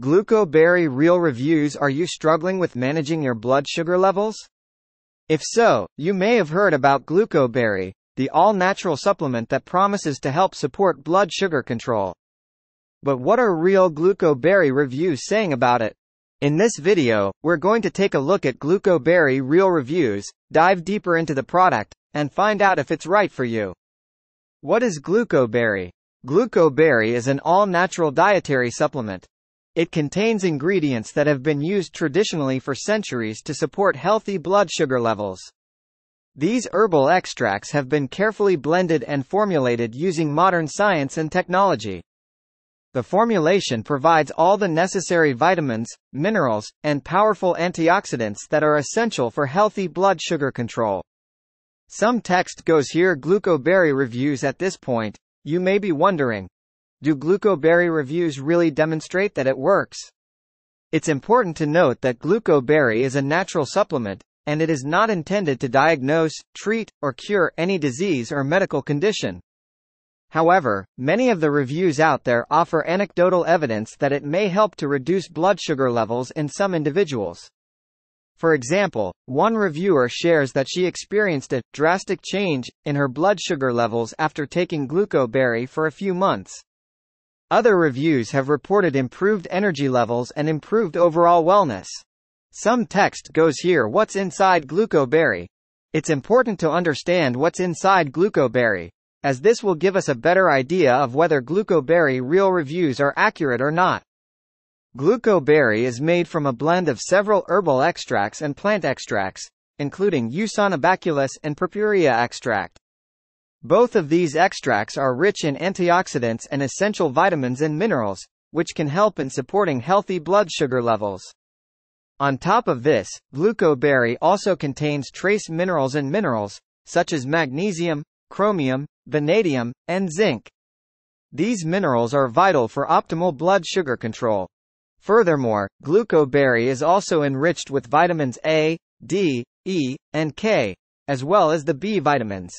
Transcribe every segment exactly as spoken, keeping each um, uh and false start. GlucoBerry Real Reviews. Are you struggling with managing your blood sugar levels? If so, you may have heard about GlucoBerry, the all-natural supplement that promises to help support blood sugar control. But what are real GlucoBerry reviews saying about it? In this video, we're going to take a look at GlucoBerry Real Reviews, dive deeper into the product, and find out if it's right for you. What is GlucoBerry? GlucoBerry is an all-natural dietary supplement. It contains ingredients that have been used traditionally for centuries to support healthy blood sugar levels. These herbal extracts have been carefully blended and formulated using modern science and technology. The formulation provides all the necessary vitamins, minerals, and powerful antioxidants that are essential for healthy blood sugar control. Some text goes here. GlucoBerry reviews. At this point, you may be wondering, do GlucoBerry reviews really demonstrate that it works? It's important to note that GlucoBerry is a natural supplement, and it is not intended to diagnose, treat, or cure any disease or medical condition. However, many of the reviews out there offer anecdotal evidence that it may help to reduce blood sugar levels in some individuals. For example, one reviewer shares that she experienced a drastic change in her blood sugar levels after taking GlucoBerry for a few months. Other reviews have reported improved energy levels and improved overall wellness. Some text goes here. What's inside GlucoBerry? It's important to understand what's inside GlucoBerry, as this will give us a better idea of whether GlucoBerry Real Reviews are accurate or not. GlucoBerry is made from a blend of several herbal extracts and plant extracts, including Eusonobacillus and Purpurea extract. Both of these extracts are rich in antioxidants and essential vitamins and minerals, which can help in supporting healthy blood sugar levels. On top of this, GlucoBerry also contains trace minerals and minerals, such as magnesium, chromium, vanadium, and zinc. These minerals are vital for optimal blood sugar control. Furthermore, GlucoBerry is also enriched with vitamins A, D, E, and K, as well as the B vitamins.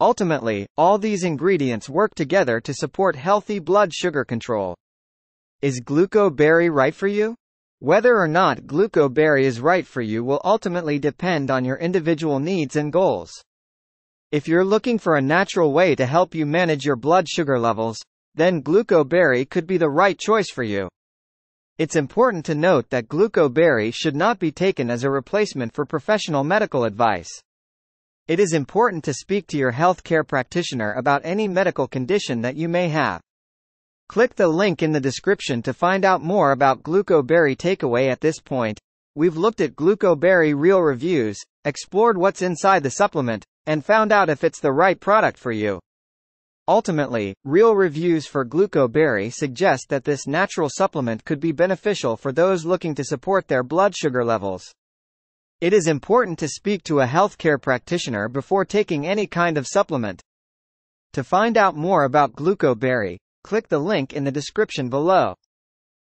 Ultimately, all these ingredients work together to support healthy blood sugar control. Is GlucoBerry right for you? Whether or not GlucoBerry is right for you will ultimately depend on your individual needs and goals. If you're looking for a natural way to help you manage your blood sugar levels, then GlucoBerry could be the right choice for you. It's important to note that GlucoBerry should not be taken as a replacement for professional medical advice. It is important to speak to your healthcare practitioner about any medical condition that you may have. Click the link in the description to find out more about GlucoBerry. Takeaway: at this point, we've looked at GlucoBerry Real Reviews, explored what's inside the supplement, and found out if it's the right product for you. Ultimately, real reviews for GlucoBerry suggest that this natural supplement could be beneficial for those looking to support their blood sugar levels. It is important to speak to a healthcare practitioner before taking any kind of supplement. To find out more about GlucoBerry, click the link in the description below.